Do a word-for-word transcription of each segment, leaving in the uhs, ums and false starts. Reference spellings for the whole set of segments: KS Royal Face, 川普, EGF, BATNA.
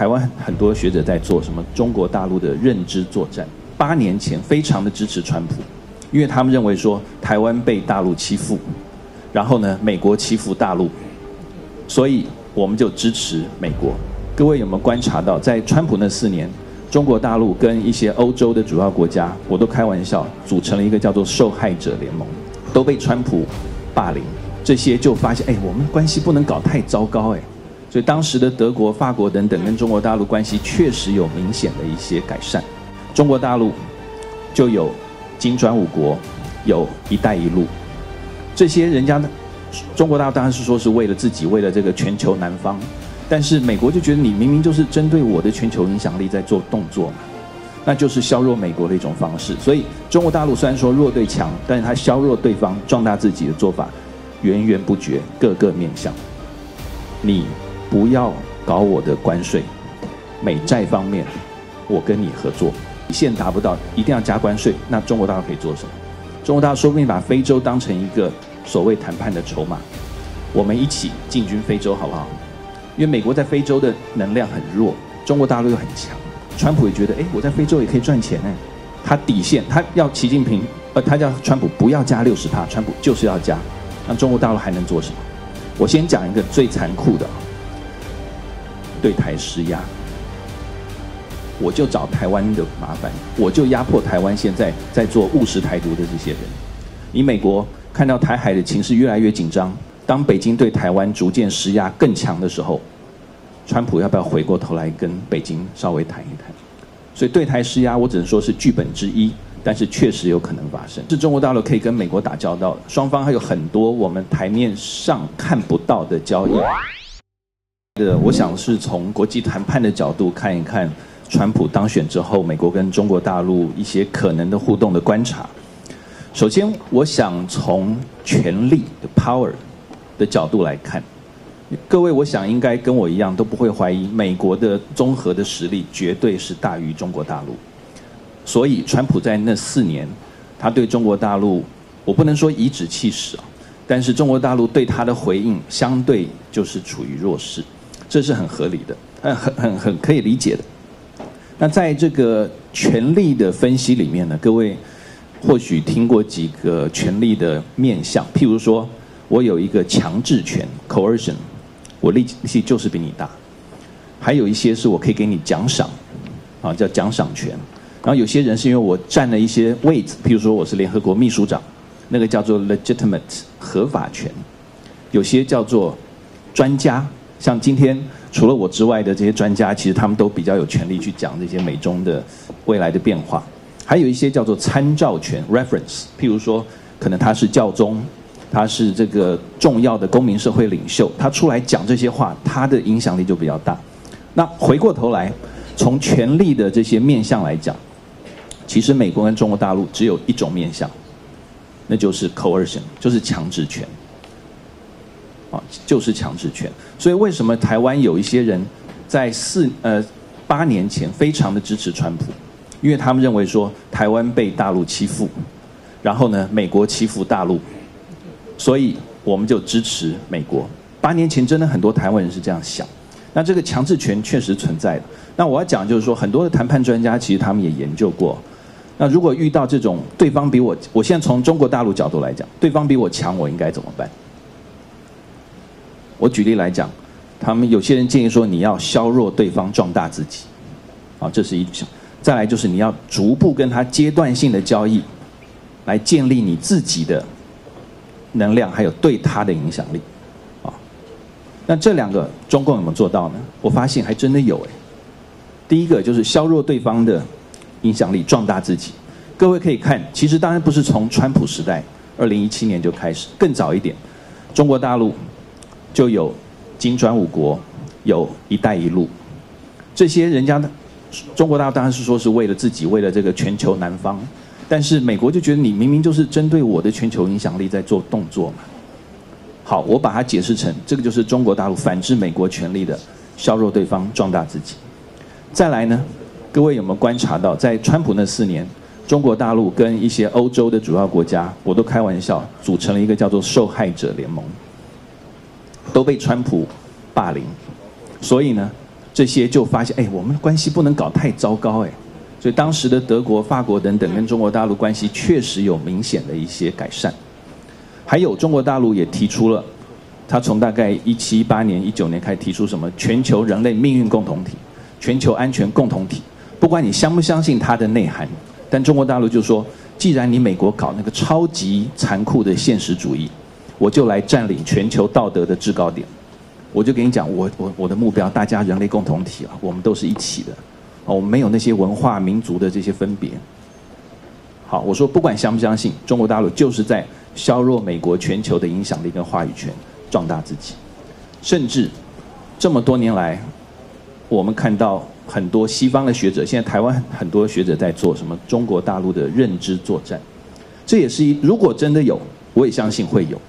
台湾很多学者在做什么中国大陆的认知作战。八年前非常的支持川普，因为他们认为说台湾被大陆欺负，然后呢美国欺负大陆，所以我们就支持美国。各位有没有观察到，在川普那四年，中国大陆跟一些欧洲的主要国家，我都开玩笑组成了一个叫做受害者联盟，都被川普霸凌。这些就发现，哎，我们关系不能搞太糟糕，哎。 所以当时的德国、法国等等跟中国大陆关系确实有明显的一些改善，中国大陆就有金砖五国，有一带一路，这些人家中国大陆当然是说是为了自己，为了这个全球南方，但是美国就觉得你明明就是针对我的全球影响力在做动作嘛，那就是削弱美国的一种方式。所以中国大陆虽然说弱对强，但是它削弱对方、壮大自己的做法源源不绝，各个面向。你 不要搞我的关税，美债方面，我跟你合作，底线达不到，一定要加关税。那中国大陆可以做什么？中国大陆说不定把非洲当成一个所谓谈判的筹码，我们一起进军非洲好不好？因为美国在非洲的能量很弱，中国大陆又很强。川普也觉得，哎，我在非洲也可以赚钱哎。他底线，他要习近平，呃，他叫川普不要加六十趴，川普就是要加。那中国大陆还能做什么？我先讲一个最残酷的。 对台施压，我就找台湾的麻烦，我就压迫台湾现在在做务实台独的这些人。你美国看到台海的情势越来越紧张，当北京对台湾逐渐施压更强的时候，川普要不要回过头来跟北京稍微谈一谈？所以对台施压，我只能说是剧本之一，但是确实有可能发生。是中国大陆可以跟美国打交道，双方还有很多我们台面上看不到的交易。 呃，我想是从国际谈判的角度看一看，川普当选之后，美国跟中国大陆一些可能的互动的观察。首先，我想从权力的 power 的角度来看，各位，我想应该跟我一样都不会怀疑，美国的综合的实力绝对是大于中国大陆。所以，川普在那四年，他对中国大陆，我不能说颐指气使啊，但是中国大陆对他的回应相对就是处于弱势。 这是很合理的，呃，很很很可以理解的。那在这个权力的分析里面呢，各位或许听过几个权力的面向，譬如说我有一个强制权 （coercion）， 我力气就是比你大；还有一些是我可以给你奖赏，啊，叫奖赏权。然后有些人是因为我占了一些位置，譬如说我是联合国秘书长，那个叫做 legitimate 合法权；有些叫做专家。 像今天除了我之外的这些专家，其实他们都比较有权利去讲这些美中的未来的变化。还有一些叫做参照权 （reference）， 譬如说，可能他是教宗，他是这个重要的公民社会领袖，他出来讲这些话，他的影响力就比较大。那回过头来，从权力的这些面向来讲，其实美国跟中国大陆只有一种面向，那就是 coercion， 就是强制权。 就是强制权，所以为什么台湾有一些人在四呃八年前非常的支持川普，因为他们认为说台湾被大陆欺负，然后呢美国欺负大陆，所以我们就支持美国。八年前真的很多台湾人是这样想，那这个强制权确实存在的。那我要讲就是说，很多的谈判专家其实他们也研究过，那如果遇到这种对方比我，我现在从中国大陆角度来讲，对方比我强，我应该怎么办？ 我举例来讲，他们有些人建议说你要削弱对方，壮大自己，啊，这是一种。再来就是你要逐步跟他阶段性的交易，来建立你自己的能量，还有对他的影响力，啊。那这两个中共有没有做到呢？我发现还真的有哎。第一个就是削弱对方的影响力，壮大自己。各位可以看，其实当然不是从川普时代，二零一七年就开始，更早一点，中国大陆 就有金砖五国，有一带一路，这些人家中国大陆当然是说是为了自己，为了这个全球南方，但是美国就觉得你明明就是针对我的全球影响力在做动作嘛。好，我把它解释成这个就是中国大陆反制美国权力的削弱对方，壮大自己。再来呢，各位有没有观察到，在川普那四年，中国大陆跟一些欧洲的主要国家，我都开玩笑组成了一个叫做受害者联盟。 都被川普霸凌，所以呢，这些就发现，哎，我们的关系不能搞太糟糕，哎，所以当时的德国、法国等等跟中国大陆关系确实有明显的一些改善。还有中国大陆也提出了，他从大概一七一八年、一九年开始提出什么全球人类命运共同体、全球安全共同体，不管你相不相信它的内涵，但中国大陆就说，既然你美国搞那个超级残酷的现实主义，我就来占领全球道德的制高点。我就跟你讲，我我我的目标，大家人类共同体啊，我们都是一起的，哦，我们没有那些文化民族的这些分别。好，我说不管相不相信，中国大陆就是在削弱美国全球的影响力跟话语权，壮大自己。甚至这么多年来，我们看到很多西方的学者，现在台湾很多学者在做什么中国大陆的认知作战，这也是一，如果真的有，我也相信会有。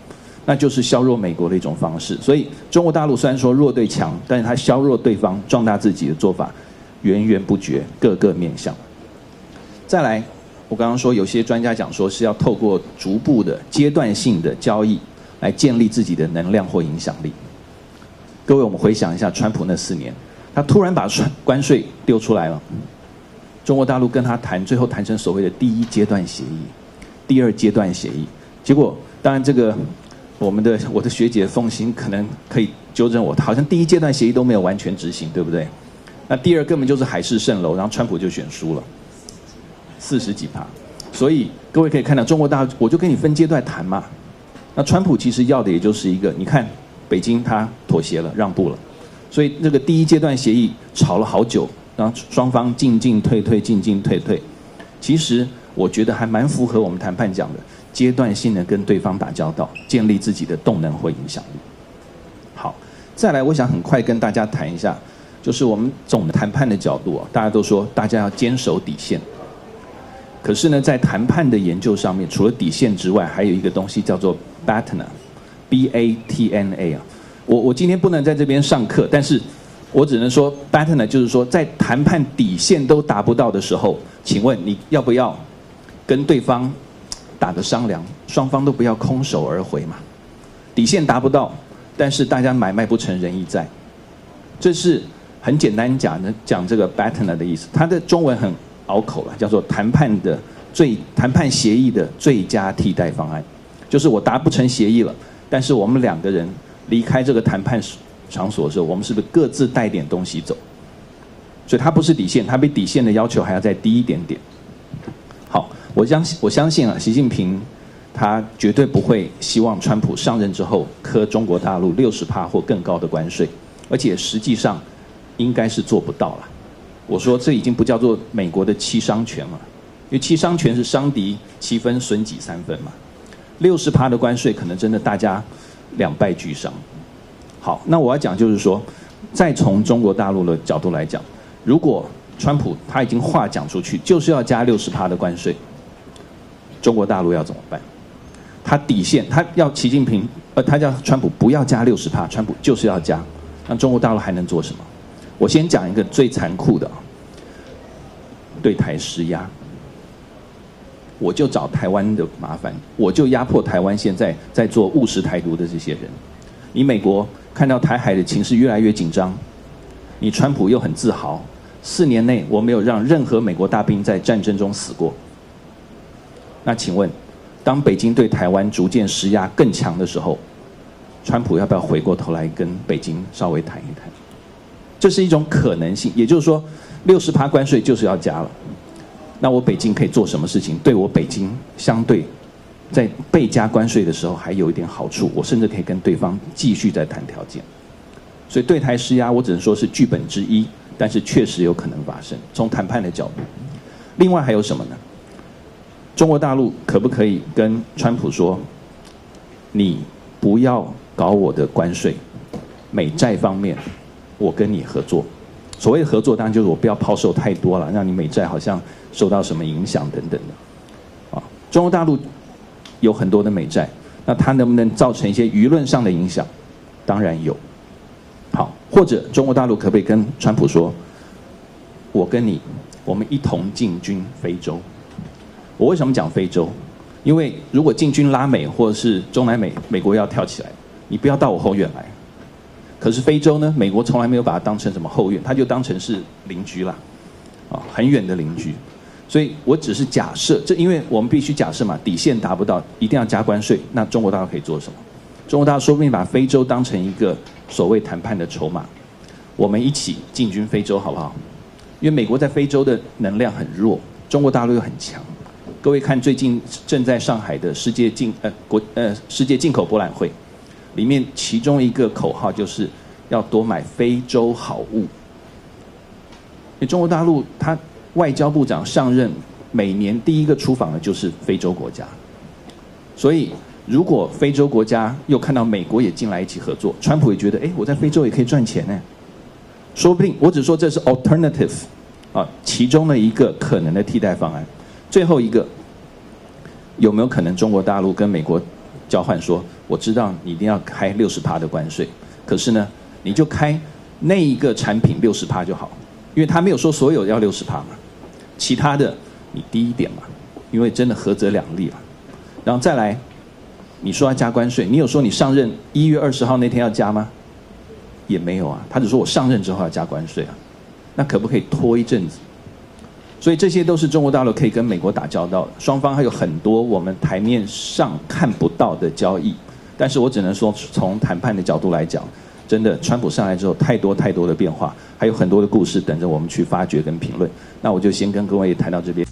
那就是削弱美国的一种方式，所以中国大陆虽然说弱对强，但是它削弱对方、壮大自己的做法源源不绝，各个面向。再来，我刚刚说有些专家讲说是要透过逐步的、阶段性的交易来建立自己的能量或影响力。各位，我们回想一下川普那四年，他突然把关税丢出来了，中国大陆跟他谈，最后谈成所谓的第一阶段协议、第二阶段协议，结果当然这个。我们的我的学姐凤馨可能可以纠正我，好像第一阶段协议都没有完全执行，对不对？那第二根本就是海市蜃楼，然后川普就选输了，四十几趴。所以各位可以看到，中国大陆我就跟你分阶段谈嘛。那川普其实要的也就是一个，你看北京他妥协了，让步了，所以那个第一阶段协议吵了好久，然后双方进进退退，进进退退。其实我觉得还蛮符合我们谈判讲的。阶段性的跟对方打交道，建立自己的动能或影响力。好，再来，我想很快跟大家谈一下，就是我们总谈判的角度啊，大家都说大家要坚守底线。可是呢，在谈判的研究上面，除了底线之外，还有一个东西叫做 B A T N A，B A T N A 啊。我我今天不能在这边上课，但是我只能说 B A T N A 就是说，在谈判底线都达不到的时候，请问你要不要跟对方？打个商量，双方都不要空手而回嘛。底线达不到，但是大家买卖不成仁义在，这是很简单讲的讲这个 B A T N A 的意思。它的中文很拗口了，叫做谈判的最谈判协议的最佳替代方案，就是我达不成协议了，但是我们两个人离开这个谈判场所的时候，我们是不是各自带点东西走？所以它不是底线，它比底线的要求还要再低一点点。好。我相我相信啊，习近平他绝对不会希望川普上任之后科中国大陆六十趴或更高的关税，而且实际上应该是做不到了。我说这已经不叫做美国的七伤拳了，因为七伤拳是伤敌七分，损己三分嘛。六十趴的关税可能真的大家两败俱伤。好，那我要讲就是说，再从中国大陆的角度来讲，如果川普他已经话讲出去，就是要加六十趴的关税。中国大陆要怎么办？他底线，他要习近平，呃，他叫川普不要加六十趴，川普就是要加，那中国大陆还能做什么？我先讲一个最残酷的，对台施压，我就找台湾的麻烦，我就压迫台湾现在在做务实台独的这些人。你美国看到台海的情势越来越紧张，你川普又很自豪，四年内我没有让任何美国大兵在战争中死过。那请问，当北京对台湾逐渐施压更强的时候，川普要不要回过头来跟北京稍微谈一谈？这是一种可能性，也就是说，六十趴关税就是要加了。那我北京可以做什么事情？对我北京相对在被加关税的时候还有一点好处，我甚至可以跟对方继续再谈条件。所以对台施压，我只能说是剧本之一，但是确实有可能发生。从谈判的角度，另外还有什么呢？中国大陆可不可以跟川普说，你不要搞我的关税，美债方面我跟你合作。所谓合作，当然就是我不要抛售太多了，让你美债好像受到什么影响等等的。啊，中国大陆有很多的美债，那它能不能造成一些舆论上的影响？当然有。好，或者中国大陆可不可以跟川普说，我跟你，我们一同进军非洲。我为什么讲非洲？因为如果进军拉美或者是中南美，美国要跳起来，你不要到我后院来。可是非洲呢，美国从来没有把它当成什么后院，它就当成是邻居啦，啊，很远的邻居。所以我只是假设，这因为我们必须假设嘛，底线达不到，一定要加关税。那中国大陆可以做什么？中国大陆说不定把非洲当成一个所谓谈判的筹码，我们一起进军非洲好不好？因为美国在非洲的能量很弱，中国大陆又很强。各位看最近正在上海的世界进呃国呃世界进口博览会，里面其中一个口号就是要多买非洲好物。因为中国大陆他外交部长上任，每年第一个出访的就是非洲国家，所以。如果非洲国家又看到美国也进来一起合作，川普也觉得，哎，我在非洲也可以赚钱呢，说不定我只说这是 alternative 啊，其中的一个可能的替代方案。最后一个，有没有可能中国大陆跟美国交换说，我知道你一定要开 百分之六十 的关税，可是呢，你就开那一个产品 百分之六十 就好，因为他没有说所有要 百分之六十 嘛，其他的你低一点嘛，因为真的合则两利嘛。然后再来。你说要加关税，你有说你上任一月二十号那天要加吗？也没有啊，他只说我上任之后要加关税啊，那可不可以拖一阵子？所以这些都是中国大陆可以跟美国打交道的，双方还有很多我们台面上看不到的交易。但是我只能说，从谈判的角度来讲，真的，川普上来之后，太多太多的变化，还有很多的故事等着我们去发掘跟评论。那我就先跟各位谈到这边。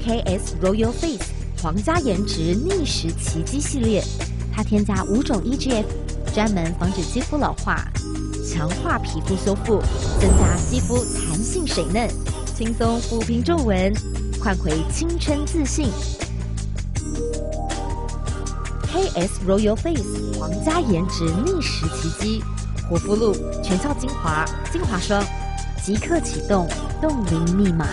K S Royal Face。皇家颜值逆时奇迹系列，它添加五种 E G F， 专门防止肌肤老化，强化皮肤修复，增加肌肤弹性水嫩，轻松抚平皱纹，唤回青春自信。K S Royal Face 皇家颜值逆时奇迹，活肤露、全效精华、精华霜，即刻启动冻龄密码。